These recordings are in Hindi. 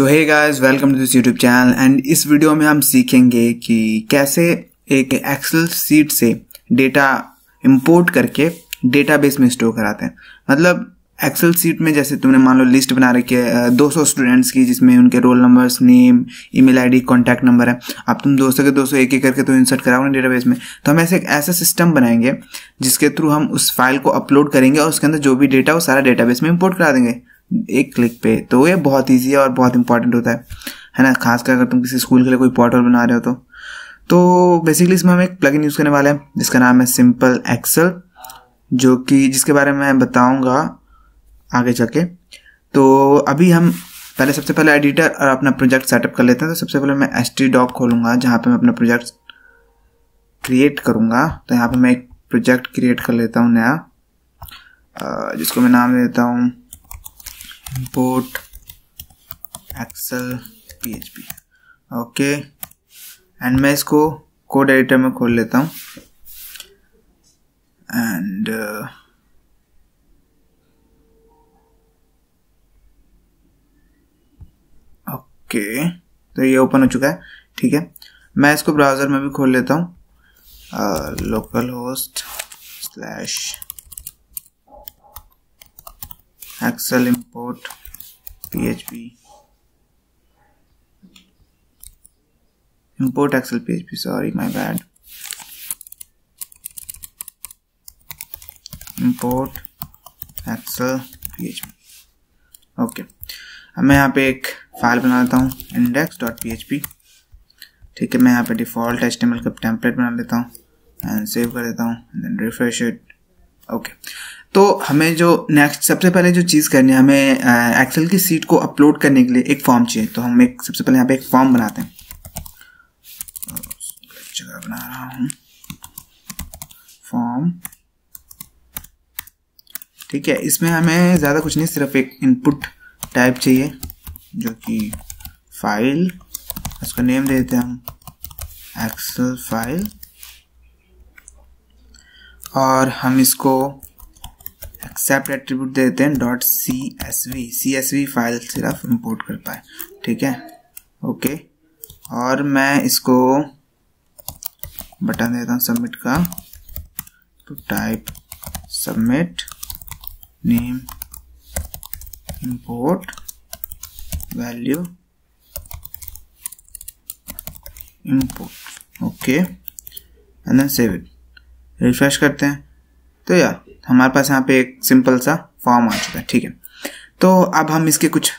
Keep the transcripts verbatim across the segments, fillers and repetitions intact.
So hey guys, welcome to this YouTube channel and इस वीडियो में हम सीखेंगे कि कैसे एक एक्सेल सीट से डेटा इंपोर्ट करके डेटाबेस में स्टोर कराते हैं। मतलब एक्सेल सीट में जैसे तुमने मान लो लिस्ट बना रखी है दो सौ स्टूडेंट्स की, जिसमें उनके roll numbers, name, email ID, contact number है। अब तुम दो सौ के दो सौ एक एक करके तो इंसर्ट कराओ ना डेटाबेस में। तो हम ऐसे एक ऐसा सिस्टम बनाएंगे जिसके थ्रू हम उस फाइल को अपलोड करेंगे और उसके अंदर जो भी डेटा हो सारा डेटाबेस में इंपोर्ट करा देंगे एक क्लिक पे। तो ये बहुत इजी है और बहुत इंपॉर्टेंट होता है है ना, खासकर अगर तुम किसी स्कूल के लिए कोई पोर्टल बना रहे हो तो। तो बेसिकली इसमें हम एक प्लगइन यूज़ करने वाले हैं जिसका नाम है सिंपल एक्सेल, जो कि जिसके बारे में मैं बताऊंगा आगे जाके। तो अभी हम पहले सबसे पहले एडिटर और अपना प्रोजेक्ट सेटअप कर लेते हैं। तो सबसे पहले मैं एस टी डॉक खोलूँगा जहाँ पर मैं अपना प्रोजेक्ट क्रिएट करूँगा। तो यहाँ पर मैं एक प्रोजेक्ट क्रिएट कर लेता हूँ नया, जिसको मैं नाम देता हूँ Import Excel P H P, okay. And मैं इसको कोड एडिटर में खोल लेता हूँ एंड uh, ओके okay. तो ये ओपन हो चुका है, ठीक है। मैं इसको ब्राउज़र में भी खोल लेता हूँ localhost slash Excel import PHP import Excel PHP sorry my bad import Excel PHP, okay. अब मैं यहाँ पे एक फाइल बना लेता हूँ इंडेक्स डॉट पीएचपी, ठीक है। मैं यहाँ पे डिफॉल्ट एचटीएमएल का टेम्पलेट बना लेता हूँ एंड सेव कर देता हूँ and then refresh it, okay. तो हमें जो नेक्स्ट सबसे पहले जो चीज़ करनी है, हमें एक्सेल की सीट को अपलोड करने के लिए एक फॉर्म चाहिए। तो हम एक सबसे पहले यहाँ पे एक फॉर्म बनाते हैं, जगह बना रहा हूँ फॉर्म, ठीक है। इसमें हमें ज़्यादा कुछ नहीं, सिर्फ एक इनपुट टाइप चाहिए जो कि फाइल, उसका नेम दे देते हैं हम एक्सेल फाइल, और हम इसको एक्सेप्ट एट्रीब्यूट दे देते हैं dot C S V C S V file सिर्फ इंपोर्ट कर पाए, ठीक है, ओके। और मैं इसको बटन देता हूँ सबमिट का, तो type submit name import value import, okay, and then save it. Refresh करते हैं तो यार हमारे पास यहाँ पे एक सिंपल सा फॉर्म आ चुका है, ठीक है। तो अब हम इसके कुछ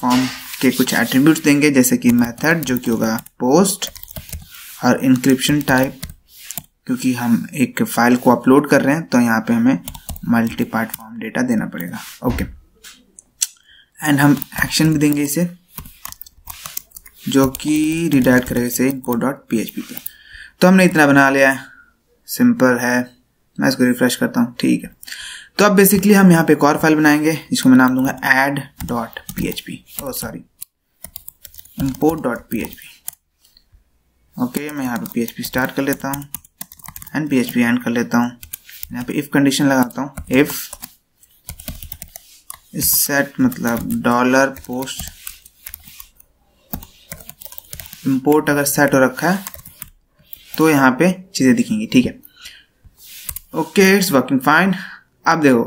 फॉर्म के कुछ एट्रीब्यूट्स देंगे, जैसे कि मेथड जो कि होगा पोस्ट, और इंक्रिप्शन टाइप क्योंकि हम एक फाइल को अपलोड कर रहे हैं तो यहाँ पे हमें मल्टी पार्ट फॉर्म डेटा देना पड़ेगा, ओके। एंड हम एक्शन भी देंगे इसे जो कि रिडायरेक्ट करेगा इसे import dot P H P पे। तो हमने इतना बना लिया है, सिंपल है। मैं इसको रिफ्रेश करता हूँ, ठीक है। तो अब बेसिकली हम यहाँ पे एक और फाइल बनाएंगे जिसको मैं नाम दूंगा add dot P H P O sorry import dot P H P, okay. मैं यहाँ पे पी एच पी स्टार्ट कर लेता हूँ and P H P end कर लेता हूँ। यहाँ पे इफ़ कंडीशन लगाता हूँ, इफ इस सेट मतलब डॉलर पोस्ट इम्पोर्ट अगर सेट हो रखा है तो यहाँ पे चीज़ें दिखेंगी, ठीक है, ओके। It's working fine. अब देखो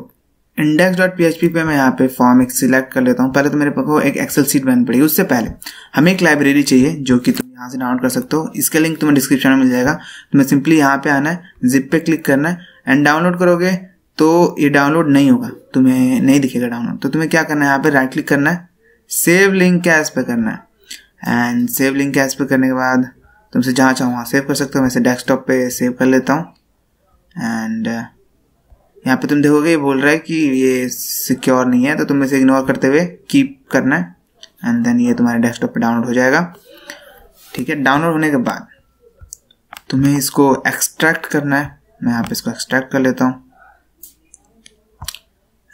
index dot P H P पे मैं यहाँ पे फॉर्म एक सिलेक्ट कर लेता हूँ। पहले तो मेरे को एक एक्सेल सीट बनानी पड़ेगी, उससे पहले हमें एक लाइब्रेरी चाहिए जो कि तुम यहाँ से डाउनलोड कर सकते हो। इसका लिंक तुम्हें डिस्क्रिप्शन में मिल जाएगा। तुम्हें सिंपली यहाँ पे आना है, जिप पे क्लिक करना है एंड डाउनलोड करोगे तो ये डाउनलोड नहीं होगा, तुम्हें नहीं दिखेगा डाउनलोड। तो तुम्हें क्या करना है, यहाँ पे राइट क्लिक करना है, सेव लिंक एज पे करना है एंड सेव लिंक एज पे करने के बाद तुमसे जहाँ चाहो वहाँ सेव कर सकते हो। मैं इसे डेस्कटॉप पे सेव कर लेता हूँ एंड uh, यहाँ पे तुम देखोगे ये बोल रहा है कि ये सिक्योर नहीं है, तो तुम इसे इग्नोर करते हुए कीप करना है एंड देन ये तुम्हारे डेस्कटॉप पे डाउनलोड हो जाएगा, ठीक है। डाउनलोड होने के बाद तुम्हें इसको एक्सट्रैक्ट करना है। मैं यहाँ पे इसको एक्सट्रैक्ट कर लेता हूँ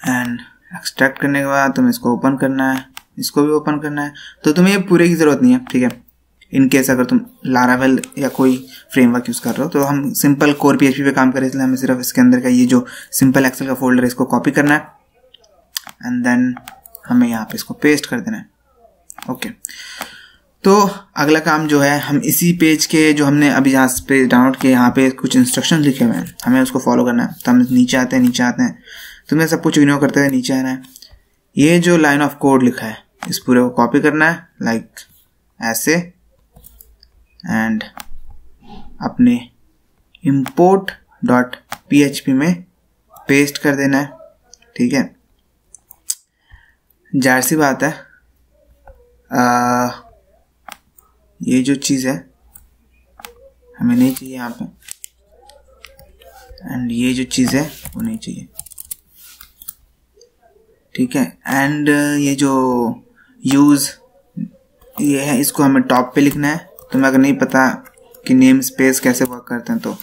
एंड एक्सट्रैक्ट करने के बाद तुम्हें इसको ओपन करना है, इसको भी ओपन करना है। तो तुम्हें ये पूरे की ज़रूरत नहीं है, ठीक है। इनकेस अगर तुम लारावेल या कोई फ्रेमवर्क यूज़ कर रहे हो, तो हम सिंपल कोर पीएचपी पे काम करें इसलिए हमें सिर्फ इसके अंदर का ये जो सिंपल एक्सेल का फोल्डर है इसको कॉपी करना है एंड देन हमें यहाँ पे इसको पेस्ट कर देना है, ओके, तो अगला काम जो है हम इसी पेज के जो हमने अभी यहाँ पे डाउनलोड किए यहाँ पे कुछ इंस्ट्रक्शन लिखे हुए हैं, हमें उसको फॉलो करना है। तो हम नीचे आते हैं नीचे आते हैं तो मैं सब कुछ इग्नोर करते हुए नीचे आना है। ये जो लाइन ऑफ कोड लिखा है इस पूरे को कॉपी करना है लाइक ऐसे, एंड अपने import dot P H P में पेस्ट कर देना है। ठीक है, जाहिर सी बात है आ, ये जो चीज़ है हमें नहीं चाहिए यहाँ पे, एंड ये जो चीज़ है वो नहीं चाहिए। ठीक है, एंड ये जो यूज़ ये है इसको हमें टॉप पे लिखना है। तुम्हें अगर नहीं पता कि नेम स्पेस कैसे वर्क करते हैं तो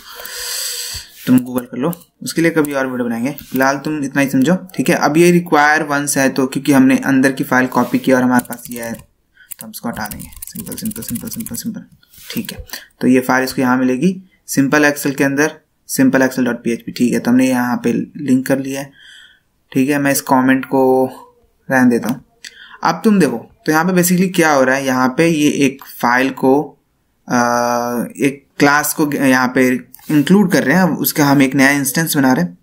तुम गूगल कर लो, उसके लिए कभी और वीडियो बनाएंगे, फिलहाल तुम इतना ही समझो। ठीक है, अब ये रिक्वायर वंस है तो क्योंकि हमने अंदर की फाइल कॉपी की और हमारे पास ये है तो हम इसको हटा देंगे। Simple simple simple simple simple ठीक है, तो ये फाइल इसको यहाँ मिलेगी सिंपल एक्सेल के अंदर simple excel dot P H P. ठीक है, तो हमने यहाँ पे लिंक कर लिया है। ठीक है, मैं इस कॉमेंट को रहने देता हूँ। अब तुम देखो तो यहाँ पे बेसिकली क्या हो रहा है, यहाँ पे ये एक फाइल को आ, एक क्लास को यहाँ पे इंक्लूड कर रहे हैं, उसका हम एक नया इंस्टेंस बना रहे हैं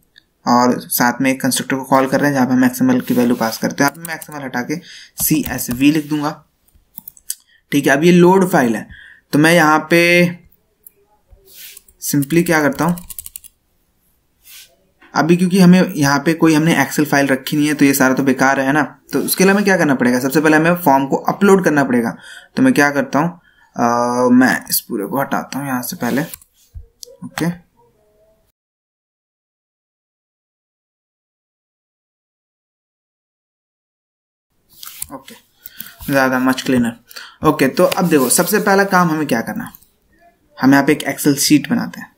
और साथ में एक कंस्ट्रक्टर को कॉल कर रहे हैं जहाँ पे हम एक्सएमएल की वैल्यू पास करते हैं। अब मैं एक्सएमएल हटा के सी एस वी लिख दूंगा। ठीक है, अब ये लोड फाइल है तो मैं यहाँ पे सिंपली क्या करता हूँ, अभी क्योंकि हमें यहाँ पे कोई हमने एक्सेल फाइल रखी नहीं है तो ये सारा तो बेकार है ना, तो उसके लिए हमें क्या करना पड़ेगा, सबसे पहले हमें फॉर्म को अपलोड करना पड़ेगा। तो मैं क्या करता हूँ, मैं इस पूरे को हटाता हूँ यहाँ से पहले। Okay okay. Okay okay. ज़्यादा मच क्लीनर। ओके okay, तो अब देखो सबसे पहला काम हमें क्या करना, हम यहाँ पे एक एक्सेल शीट बनाते हैं।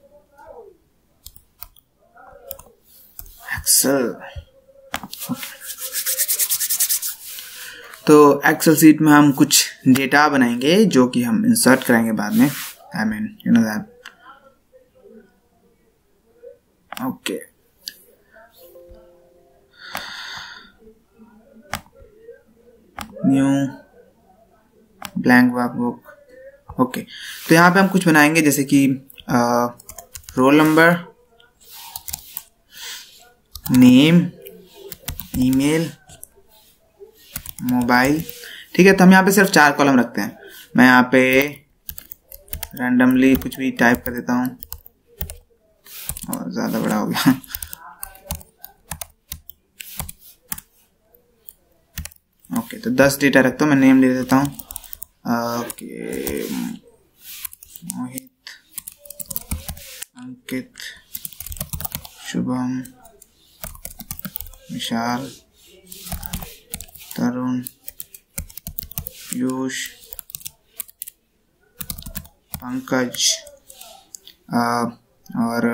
Excel okay. तो एक्सेल शीट में हम कुछ डेटा बनाएंगे जो कि हम इंसर्ट कराएंगे बाद में, I mean you know that. Okay okay. New blank workbook. Okay, तो यहाँ पे हम कुछ बनाएंगे जैसे कि roll number, name, email, mobile. ठीक है, तो हम यहाँ पे सिर्फ चार कॉलम रखते हैं। मैं यहाँ पे रैंडमली कुछ भी टाइप कर देता हूँ और ज्यादा बड़ा हो गया। ओके, तो दस डेटा रखता हूँ, मैं नेम दे देता हूँ ओके मोहित, अंकित, शुभम, विशाल, तरुण, पीयूष, पंकज आ, और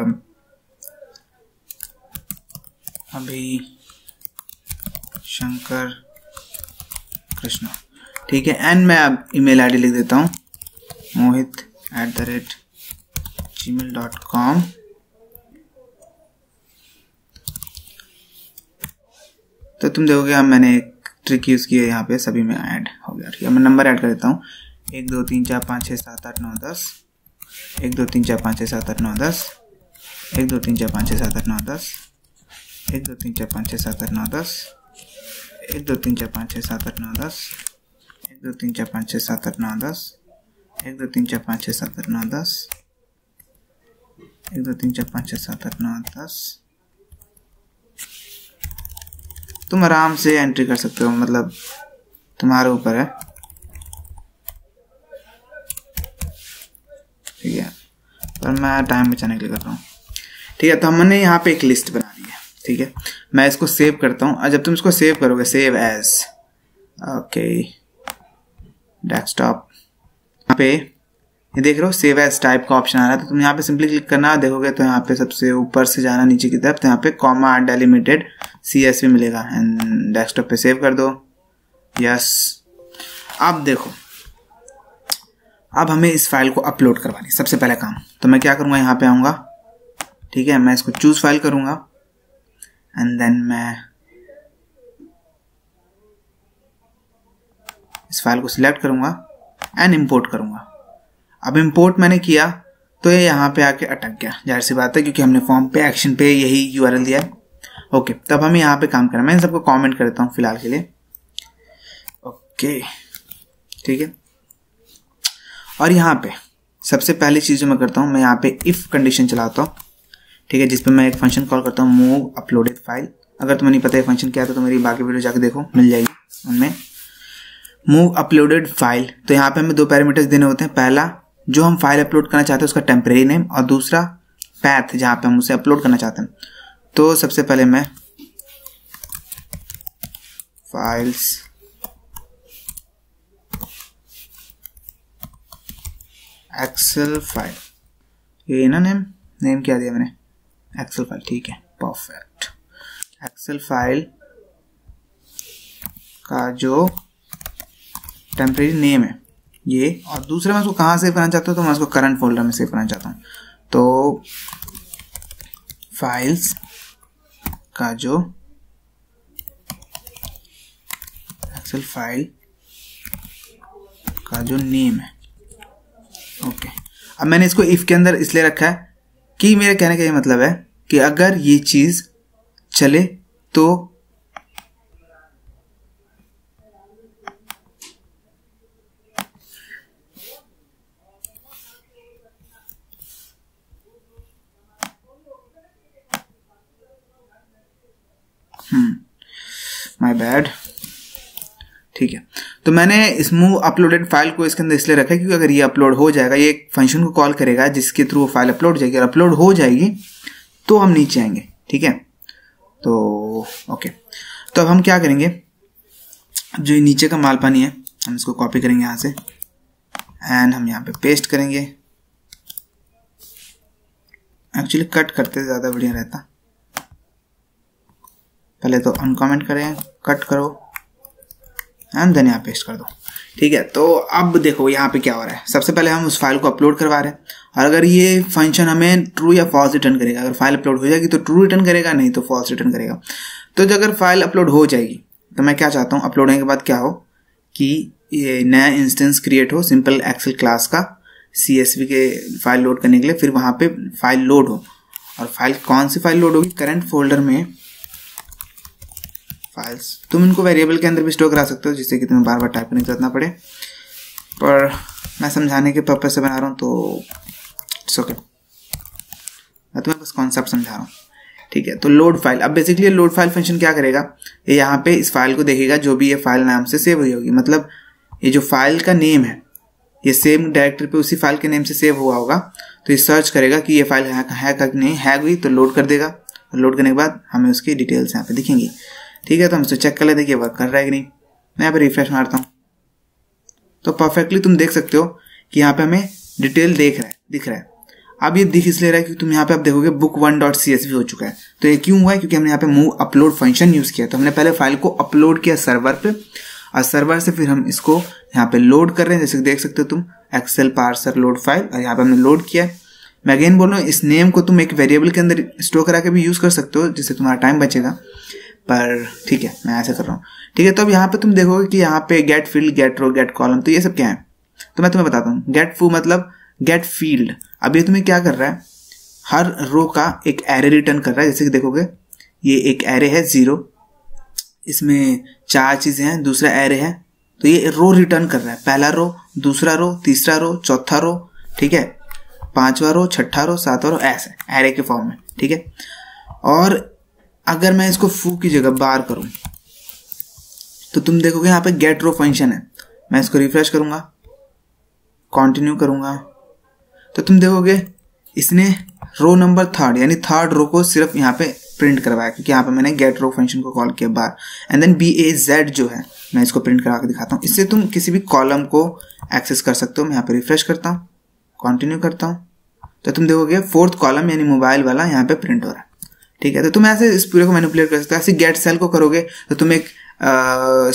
अभी, शंकर, कृष्णा। ठीक है, एंड मैं अब ईमेल आईडी लिख देता हूँ Mohit at the rate gmail dot com. तो तुम देखोगे हम मैंने एक ट्रिक यूज़ की है, यहाँ पे सभी में ऐड हो गया। ठीक है, मैं नंबर ऐड कर देता हूँ एक दो तीन चार पाँच छः सात आठ नौ दस, एक दो तीन चार पाँच छः सात आठ नौ दस, एक दो तीन चार पाँच छः सात आठ नौ दस, एक दो तीन चार पाँच छः सात आठ नौ दस, एक दो तीन चार पाँच छः सात आठ नौ दस, एक दो तीन चार पाँच छः सात आठ नौ दस, एक दो तीन चार पाँच छः सात आठ नौ दस, एक दो तीन चार पाँच छः सात आठ नौ दस। तुम आराम से एंट्री कर सकते हो, मतलब तुम्हारे ऊपर है। ठीक है, पर मैं टाइम बचाने के लिए कर रहा हूँ। ठीक है, तो हमने यहाँ पे एक लिस्ट बना दी है। ठीक है, मैं इसको सेव करता हूँ और जब तुम इसको सेव करोगे सेव एज ओके डेस्कटॉप, यहाँ पे ये देख रहे हो सेव एज टाइप का ऑप्शन आ रहा है, तो तुम यहाँ पे सिंपली क्लिक करना, देखोगे तो यहाँ पे सबसे ऊपर से जाना नीचे की तरफ, तो यहाँ पे comma delimited C S V मिलेगा एंड डेस्कटॉप पे सेव कर दो। यस, अब देखो अब हमें इस फाइल को अपलोड करवानी है। सबसे पहला काम तो मैं क्या करूँगा, यहाँ पे आऊँगा। ठीक है, मैं इसको चूज फाइल करूँगा एंड देन मैं इस फाइल को सिलेक्ट करूंगा एंड इंपोर्ट करूंगा। अब इंपोर्ट मैंने किया तो ये यहाँ पे आके अटक गया, जाहिर सी बात है क्योंकि हमने फॉर्म पे एक्शन पे यही यूआरएल दिया है। ओके, तब हमें यहाँ पे काम करना है। मैं इन सबको कमेंट कर देता हूँ फिलहाल के लिए। ओके ठीक है, और यहाँ पे सबसे पहली चीज जो मैं करता हूँ, मैं यहाँ पे इफ कंडीशन चलाता हूँ, ठीक है, जिसपे मैं एक फंक्शन कॉल करता हूँ मूव अपलोडेड फाइल। अगर तुम्हें नहीं पता है फंक्शन क्या था तो मेरी बाकी वीडियो जाके देखो, मिल जाएगी उनमें। मूव अपलोडेड फाइल, तो यहाँ पे हमें दो पैरामीटर्स देने होते हैं। पहला जो हम फाइल अपलोड करना चाहते हैं उसका टेम्परेरी नेम, और दूसरा पैथ जहाँ पे हम उसे अपलोड करना चाहते हैं। तो सबसे पहले मैं फाइल्स एक्सेल फाइल, ये ना नेम नेम क्या दिया मैंने, एक्सेल फाइल, ठीक है परफेक्ट। एक्सेल फाइल का जो टेम्परेरी नेम है ये, और दूसरा मैं उसको कहाँ सेव करना चाहता हूँ, तो मैं उसको करंट फोल्डर में सेव करना चाहता हूँ। तो फाइल्स का जो एक्सेल फाइल का जो नेम है, ओके। अब मैंने इसको इफ के अंदर इसलिए रखा है कि मेरे कहने का ये मतलब है कि अगर ये चीज चले तो माय बैड, ठीक है। तो मैंने इस मूव अपलोडेड फाइल को इसके अंदर इसलिए रखा है क्योंकि अगर ये अपलोड हो जाएगा, ये एक फंक्शन को कॉल करेगा जिसके थ्रू वो फाइल अपलोड जाएगी, और अपलोड हो जाएगी तो हम नीचे आएंगे, ठीक है। तो ओके, तो अब हम क्या करेंगे, जो नीचे का माल पानी है हम इसको कॉपी करेंगे यहाँ से एंड हम यहाँ पे पेस्ट करेंगे। एक्चुअली कट करते ज़्यादा बढ़िया रहता, पहले तो अनकमेंट करें, कट करो एंड देन यहाँ पेस्ट कर दो, ठीक है। तो अब देखो यहाँ पे क्या हो रहा है। सबसे पहले हम उस फाइल को अपलोड करवा रहे हैं, और अगर ये फंक्शन हमें ट्रू या फॉल्स रिटर्न करेगा, अगर फाइल अपलोड हो जाएगी तो ट्रू रिटर्न करेगा, नहीं तो फॉल्स रिटर्न करेगा। तो अगर फाइल अपलोड हो जाएगी तो मैं क्या चाहता हूँ, अपलोड होने के बाद क्या हो कि ये नया इंस्टेंस क्रिएट हो सिंपल एक्सेल क्लास का, सी एस वी के फाइल लोड करने के लिए, फिर वहाँ पे फाइल लोड हो। और फाइल कौन सी फाइल लोड होगी, करंट फोल्डर में फाइल्स। तुम इनको वेरिएबल के अंदर भी स्टोर करा सकते हो जिससे कि तुम्हें बार बार टाइप करने की जरूरत ना पड़े, पर मैं समझाने के पर्पज से बना रहा हूँ तो इट्स ओके, मैं तुम्हें बस कॉन्सेप्ट समझा रहा हूँ, ठीक है। तो लोड फाइल, अब बेसिकली लोड फाइल फंक्शन क्या करेगा, ये यहाँ पे इस फाइल को देखेगा जो भी ये फाइल नाम से सेव हुई होगी, मतलब ये जो फाइल का नेम है ये सेम डायरेक्टरी पे उसी फाइल के नेम से सेव हुआ होगा। तो ये सर्च करेगा कि ये फाइल है का नहीं, है हुई तो लोड कर देगा, और लोड करने के बाद हमें उसकी डिटेल्स यहाँ पे दिखेंगी, ठीक है। तो हम इसे चेक कर लेते हैं कि वर्क कर रहा है कि नहीं। मैं यहाँ पे रिफ्रेश मारता हूँ तो परफेक्टली तुम देख सकते हो कि यहाँ पे हमें डिटेल देख रहा है दिख रहा है। अब ये दिख इसलिए रहा है क्योंकि तुम यहाँ पे आप देखोगे book one dot C S V हो चुका है। तो ये क्यों हुआ है, क्योंकि हमने यहाँ पे मूव अपलोड फंक्शन यूज किया। तो हमने पहले फाइल को अपलोड किया सर्वर पे, और सर्वर से फिर हम इसको यहाँ पे लोड कर रहे हैं, जैसे देख सकते हो तुम एक्सेल पार्सर लोड फाइल, और यहाँ पे हमने लोड किया। मैं अगेन बोल रहा हूँ, इस नेम को तुम एक वेरिएबल के अंदर स्टोर करा के भी यूज कर सकते हो जिससे तुम्हारा टाइम बचेगा, पर ठीक है मैं ऐसा कर रहा हूँ, ठीक है। तो अब यहाँ पे तुम देखोगे कि यहाँ पे get field, get row, get column, तो ये सब क्या है तो मैं तुम्हें बताता हूँ। गेट फू मतलब गेट फील्ड, अब ये तुम्हें क्या कर रहा है, हर रो का एक एरे रिटर्न कर रहा है। जैसे कि देखोगे ये एक एरे है जीरो, इसमें चार चीजें हैं, दूसरा एरे है तो ये रो रिटर्न कर रहा है, पहला रो, दूसरा रो, तीसरा रो, चौथा रो, ठीक है, पांचवा रो, छठा रो, सातवां रो, ऐसे एरे के फॉर्म में, ठीक है। और अगर मैं इसको फू की जगह बार करूं तो तुम देखोगे यहाँ पे गेट रो फंक्शन है। मैं इसको रिफ्रेश करूंगा, कंटिन्यू करूंगा तो तुम देखोगे इसने रो नंबर थर्ड यानी थर्ड रो को सिर्फ यहाँ पे प्रिंट करवाया, क्योंकि यहाँ पे मैंने गेट रो फंक्शन को कॉल किया बार, and then B A Z जो है मैं इसको प्रिंट करवा के दिखाता हूँ। इससे तुम किसी भी कॉलम को एक्सेस कर सकते हो। मैं यहाँ पे रिफ्रेश करता हूँ, कॉन्टिन्यू करता हूँ तो तुम देखोगे फोर्थ कॉलम यानी मोबाइल वाला यहाँ पे प्रिंट हो रहा है, ठीक है। तो तुम ऐसे इस पूरे को मैनिपुलेट कर सकते हो। ऐसे गेट सेल को करोगे तो तुम एक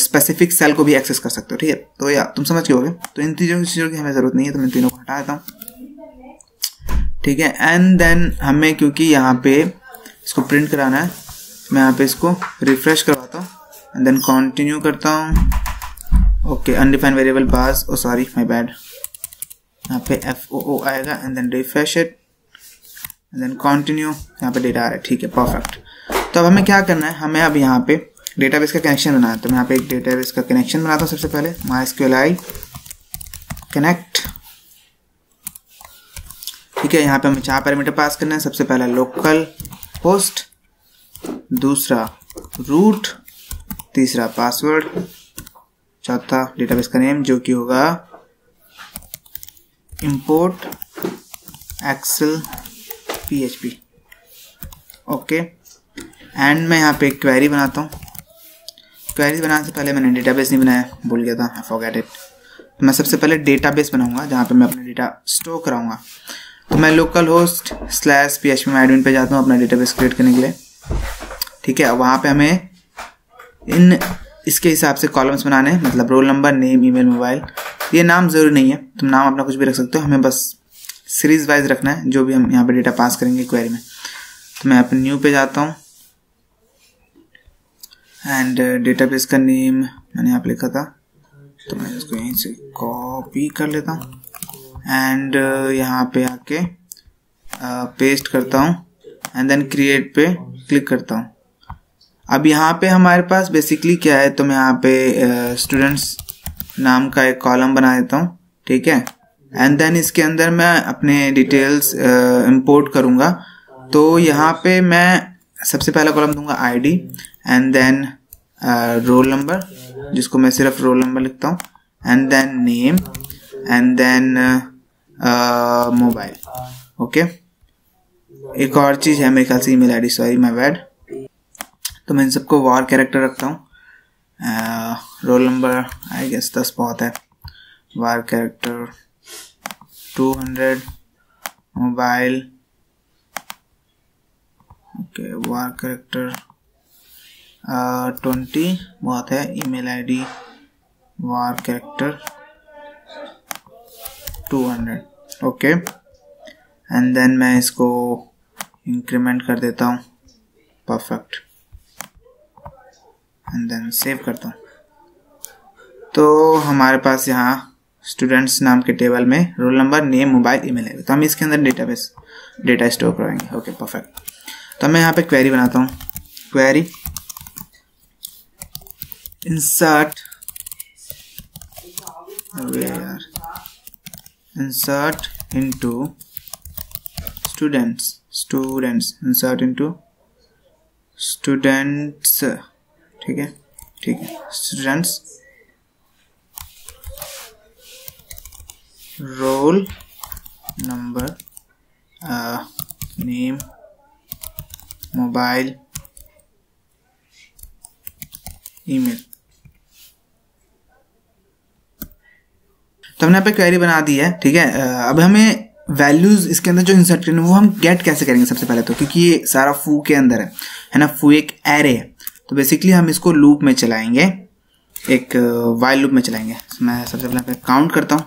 स्पेसिफिक सेल को भी एक्सेस कर सकते हो, ठीक है। तो या तुम समझ के होगे, तो इन तीनों चीज़ों की हमें ज़रूरत नहीं है तो मैं तीनों को हटा देता हूँ, ठीक है। एंड देन हमें क्योंकि यहाँ पे इसको प्रिंट कराना है, मैं यहाँ पे इसको रिफ्रेश करवाता हूँ एंड देन कॉन्टिन्यू करता हूँ ओके अनडिफाइंड वेरिएबल बाज ओ सॉरी माय बैड यहाँ पे एफ ओ ओ आएगा and then refresh it and then continue यहाँ पे डेटा आ रहा है ठीक है परफेक्ट। तो अब हमें क्या करना है हमें अब यहाँ पे डेटाबेस का कनेक्शन बनाना है। तो मैं यहाँ पे एक डेटाबेस का कनेक्शन बनाता हूँ। सबसे पहले MySQLi कनेक्ट ठीक है यहाँ पे हमें चार पैरामीटर पास करना है। सबसे पहला लोकल होस्ट, दूसरा रूट, तीसरा पासवर्ड, चौथा डेटाबेस का नेम जो कि होगा import excel P H P okay. And मैं यहाँ पे एक क्वेरी बनाता हूँ। क्वेरी बनाने से पहले मैंने डेटाबेस नहीं बनाया, भूल गया था, आई फॉरगेट इट। मैं सबसे पहले डेटाबेस बनाऊंगा जहाँ पे मैं अपना डेटा स्टोर कराऊंगा। तो मैं local host slash P H P admin पर जाता हूँ अपना डेटाबेस क्रिएट करने के लिए ठीक है। वहाँ पे हमें इन इसके हिसाब से कॉलम्स बनाने हैं, मतलब roll number, name, email, mobile. ये नाम ज़रूरी नहीं है, तुम नाम अपना कुछ भी रख सकते हो, हमें बस सीरीज वाइज रखना है जो भी हम यहाँ पे डेटा पास करेंगे क्वेरी में। तो मैं यहाँ पे न्यू पे जाता हूँ एंड डेटाबेस का नेम मैंने यहाँ पे लिखा था तो मैं इसको यहीं से कॉपी कर लेता हूँ एंड यहाँ पे आके पेस्ट करता हूँ एंड देन क्रिएट पे क्लिक करता हूँ। अब यहाँ पे हमारे पास बेसिकली क्या है, तो मैं यहाँ पे स्टूडेंट्स नाम का एक कॉलम बना देता हूँ ठीक है एंड देन इसके अंदर मैं अपने डिटेल्स इंपोर्ट करूँगा। तो यहाँ पे मैं सबसे पहला कॉलम दूंगा ID and then roll number जिसको मैं सिर्फ रोल नंबर लिखता हूँ and then name and then mobile okay. एक और चीज़ है मेरे ख्याल से email ID, sorry my bad. तो मैं इन सबको वार कैरेक्टर रखता हूँ। रोल नंबर आई गेस दस बहुत है, वार character two hundred, mobile okay वार कैरेक्टर ट्वेंटी बहुत है, email ID war character two hundred okay and then मैं इसको इंक्रीमेंट कर देता हूँ परफेक्ट एंड देन सेव करता हूँ। तो हमारे पास यहाँ स्टूडेंट्स नाम के टेबल में roll number, name, mobile, email आएगा। तो हम इसके अंदर डेटाबेस डेटा स्टोर कराएंगे ओके परफेक्ट। तो मैं यहाँ पे क्वेरी बनाता हूँ। क्वेरी इंसर्ट यार insert into students students insert into students ठीक है ठीक है students roll number, name, mobile, email. तो हमने यहाँ पे क्वेरी बना दी है ठीक है। अब हमें वैल्यूज इसके अंदर जो इंसर्ट करनी है वो हम गेट कैसे करेंगे सबसे पहले तो, क्योंकि ये सारा फू के अंदर है है ना। फू एक एरे है तो बेसिकली हम इसको लूप में चलाएंगे, एक वाइल लूप में चलाएंगे। तो मैं सबसे पहले काउंट करता हूँ।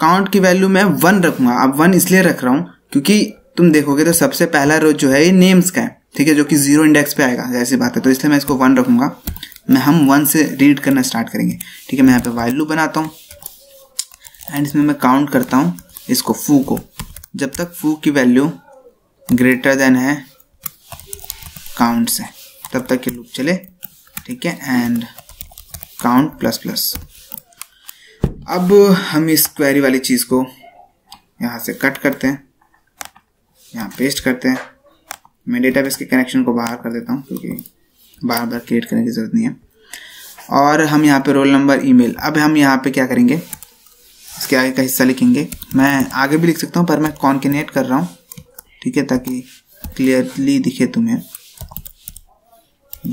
काउंट की वैल्यू मैं वन रखूंगा। अब वन इसलिए रख रहा हूँ क्योंकि तुम देखोगे तो सबसे पहला रो जो है ये नेम्स का है ठीक है, जो कि जीरो इंडेक्स पे आएगा जैसी बात है, तो इसलिए मैं इसको वन रखूंगा। मैं हम वन से रीड करना स्टार्ट करेंगे ठीक है। मैं यहाँ पे व्हाइल लूप बनाता हूँ एंड इसमें मैं काउंट करता हूँ इसको फू को, जब तक फू की वैल्यू ग्रेटर देन है काउंट से तब तक ये लूप चले ठीक है एंड काउंट प्लस प्लस। अब हम इस क्वेरी वाली चीज़ को यहाँ से कट करते हैं, यहाँ पेस्ट करते हैं। मैं डेटाबेस के कनेक्शन को बाहर कर देता हूँ क्योंकि बार बार क्रिएट करने की ज़रूरत नहीं है। और हम यहाँ पे रोल नंबर, ईमेल, अब हम यहाँ पे क्या करेंगे इसके आगे का हिस्सा लिखेंगे। मैं आगे भी लिख सकता हूँ पर मैं कॉन्केनेट कर रहा हूँ ठीक है ताकि क्लियरली दिखे तुम्हें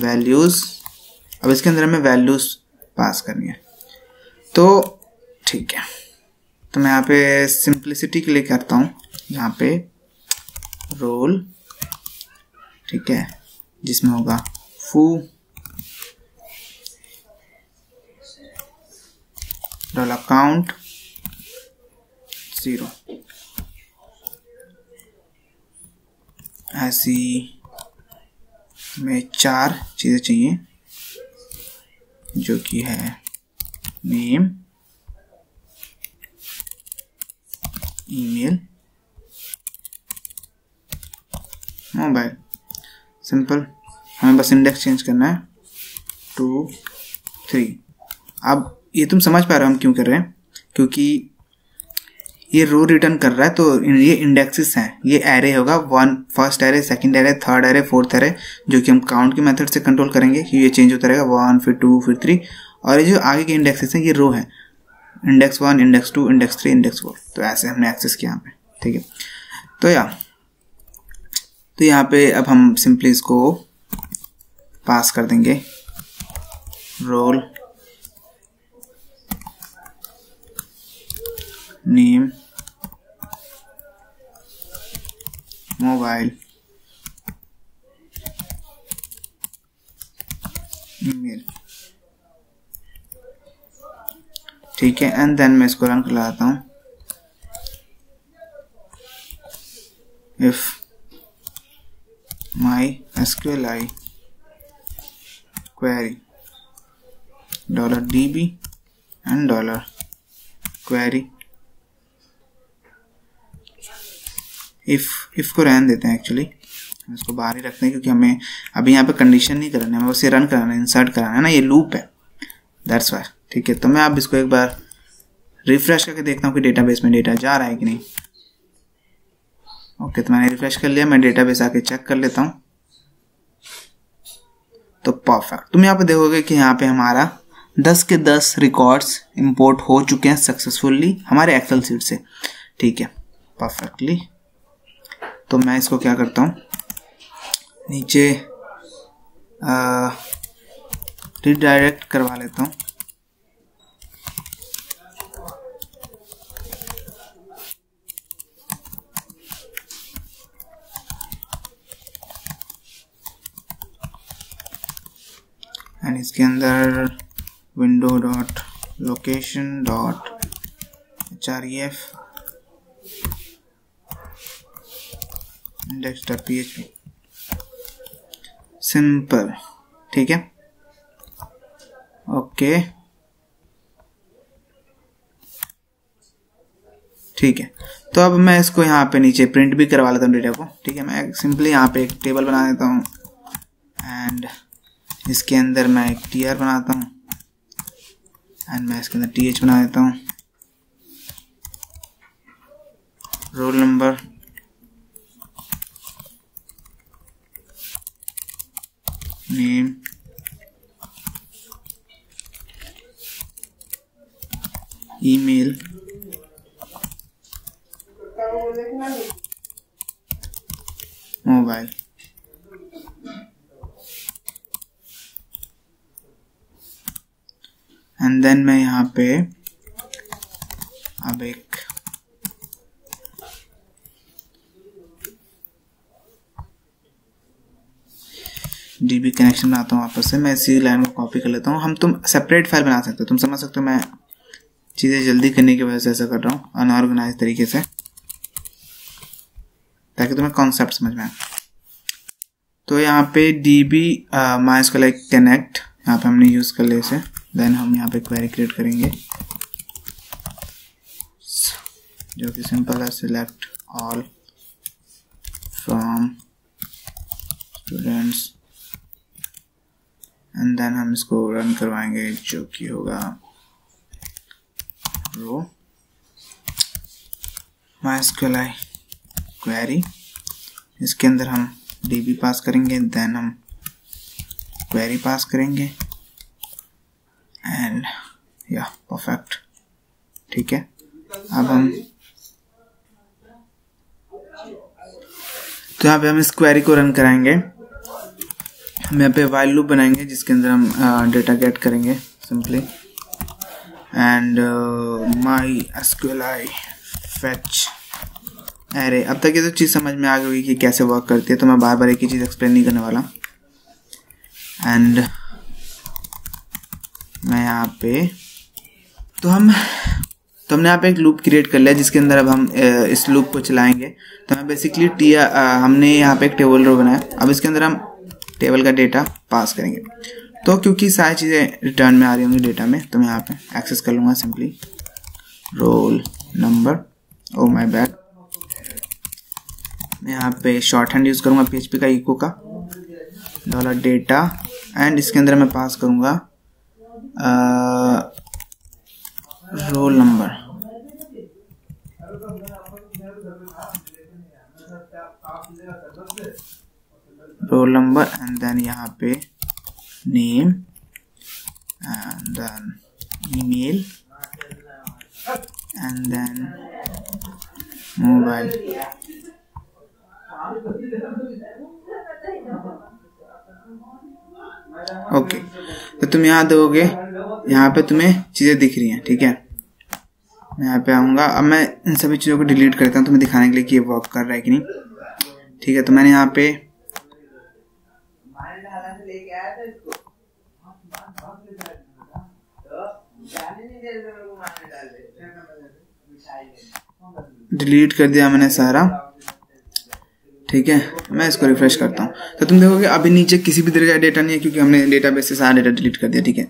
वैल्यूज़। अब इसके अंदर हमें वैल्यूज़ पास करनी है तो ठीक है। तो मैं यहाँ पे सिंप्लिसिटी के लिए करता हूँ, यहाँ पे रोल ठीक है जिसमें होगा फू डॉलर काउंट जीरो ऐसी में चार चीज़ें चाहिए जो कि है name, email, मोबाइल। सिंपल, हमें बस इंडेक्स चेंज करना है टू थ्री। अब ये तुम समझ पा रहे हो हम क्यों कर रहे हैं, क्योंकि ये रो रिटर्न कर रहा है तो ये इंडेक्सेस हैं, ये एरे होगा one, first array, second array, third array, fourth array, जो कि हम काउंट के मेथड से कंट्रोल करेंगे कि ये चेंज होता रहेगा वन फिर टू फिर थ्री। और ये जो आगे के इंडेक्सेस हैं ये रो है, index one, index two, index three, index four. तो ऐसे हमने एक्सेस किया यहाँ पे, ठीक है। तो या तो यहाँ पे अब हम सिंपली इसको पास कर देंगे रोल नेम मोबाइल ईमेल, ठीक है। एंड देन मैं इसको रन कर लाता हूं, if MySQLi query dollar db and dollar query if if को रन देते हैं। एक्चुअली हम इसको बाहर ही रखते हैं क्योंकि हमें अभी यहाँ पे कंडीशन नहीं कराना है, हमें उसे रन कराना है, इंसर्ट कराना है ना, ये लूप है, दैट्स वाई, ठीक है। तो मैं आप इसको एक बार रिफ्रेश करके देखता हूँ कि डेटाबेस में डेटा जा रहा है कि नहीं। ओके, तो मैंने रिफ्रेश कर लिया, मैं डेटाबेस आके चेक कर लेता हूँ। तो परफेक्ट, तुम यहाँ पे देखोगे कि यहाँ पे हमारा दस के दस रिकॉर्ड्स इम्पोर्ट हो चुके हैं सक्सेसफुली हमारे एक्सेल सीट से, ठीक है, परफेक्टली। तो मैं इसको क्या करता हूँ, नीचे रिडायरेक्ट करवा लेता हूँ, एंड इसके अंदर window dot location dot H R E F index dot PHP, simple, ठीक है, ओके, ठीक है। तो अब मैं इसको यहाँ पे नीचे प्रिंट भी करवा लेता हूँ डेटा को, ठीक है। मैं सिंपली यहाँ पे एक टेबल बना देता हूँ एंड इसके अंदर मैं एक टीआर बनाता हूँ एंड मैं इसके अंदर टीएच बना देता हूँ, roll number, name, email, mobile, and then मैं यहाँ पे अब एक डीबी कनेक्शन बनाता हूँ आपस से। मैं इसी लाइन को कॉपी कर लेता हूँ, हम तुम सेपरेट फाइल बना सकते हो, तुम समझ सकते हो मैं चीज़ें जल्दी करने की वजह से ऐसा कर रहा हूँ अनऑर्गेनाइज तरीके से, ताकि तुम्हें कॉन्सेप्ट समझ में आए। तो यहाँ पे डीबी MySQLi कनेक्ट यहाँ पे हमने यूज़ कर लिया इसे, देन हम यहाँ पे क्वेरी क्रिएट करेंगे जो कि सिंपल है, select all from students, and then हम इसको रन करवाएंगे जो कि होगा रो MySQLi क्वेरी, इसके अंदर हम डीबी पास करेंगे, देन हम क्वेरी पास करेंगे एंड या परफेक्ट, ठीक है। अब हम तो यहाँ पे हम इस क्वेरी को रन कराएंगे, हम यहाँ पे वाइल लूप बनाएंगे जिसके अंदर हम डेटा गेट करेंगे simply, and MySQLi fetch array. अब तक ये तो चीज़ समझ में आ गई होगी कि कैसे वर्क करती है, तो मैं बार बार एक ही चीज़ एक्सप्लेन नहीं करने वाला। एंड मैं यहाँ पे तो हम तो हमने यहाँ पे एक लूप क्रिएट कर लिया जिसके अंदर अब हम इस लूप को चलाएंगे। तो हम बेसिकली टी हमने यहाँ पे एक टेबल रो बनाया, अब इसके अंदर हम टेबल का डेटा पास करेंगे। तो क्योंकि सारी चीज़ें रिटर्न में आ रही होंगी डेटा में, तो मैं यहाँ पे एक्सेस कर लूँगा simply roll number. Oh my bad, मैं यहाँ पे शॉर्ट हैंड यूज़ करूँगा पीएचपी का इको का डॉलर डेटा, एंड इसके अंदर मैं पास करूँगा roll number. Roll number and then यहाँ पे name and then email and then mobile. Okay, तो तुम यहाँ दोगे, यहाँ पे तुम्हें चीज़ें दिख रही हैं, ठीक है। मैं यहाँ पे आऊँगा, अब मैं इन सभी चीज़ों को डिलीट करता हूँ तुम्हें दिखाने के लिए कि ये वर्क कर रहा है कि नहीं, ठीक है। तो मैंने यहाँ पे डिलीट कर दिया मैंने सारा, ठीक है। मैं इसको रिफ्रेश करता हूँ तो तुम देखोगे अभी नीचे किसी भी तरह का डेटा नहीं है क्योंकि हमने डेटाबेस से सारा डेटा डिलीट कर दिया, ठीक है।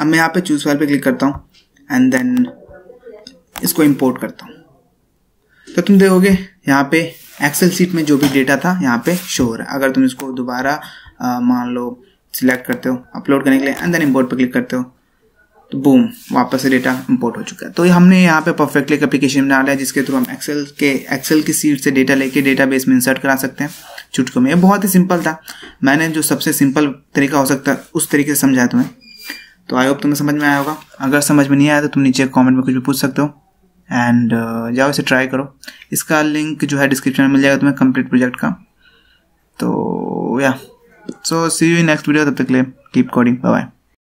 अब मैं यहाँ पे चूज फाइल पे क्लिक करता हूँ एंड देन इसको इंपोर्ट करता हूँ, तो तुम देखोगे यहाँ पे एक्सेल सीट में जो भी डेटा था यहाँ पे शो हो रहा है। अगर तुम इसको दोबारा मान लो सिलेक्ट करते हो अपलोड करने के लिए एंड देन इम्पोर्ट पर क्लिक करते हो तो बूम, वापस से डेटा इंपोर्ट हो चुका है। तो हमने यहाँ पे परफेक्टली एक एप्लीकेशन बना लिया है जिसके थ्रू हम एक्सेल के एक्सेल की सीट से डेटा लेके डेटाबेस में इंसर्ट करा सकते हैं चुटकों में। ये बहुत ही सिंपल था, मैंने जो सबसे सिंपल तरीका हो सकता है उस तरीके से समझाया तुम्हें। तो आई होप तुम्हें समझ में आया होगा, अगर समझ में नहीं आया तो तुम नीचे कॉमेंट में कुछ भी पूछ सकते हो एंड जाओ इसे ट्राई करो। इसका लिंक जो है डिस्क्रिप्शन में मिल जाएगा तुम्हें कंप्लीट प्रोजेक्ट का। तो या so see you next video, तब तक के लिए कीप कोडिंग, बाय बाय।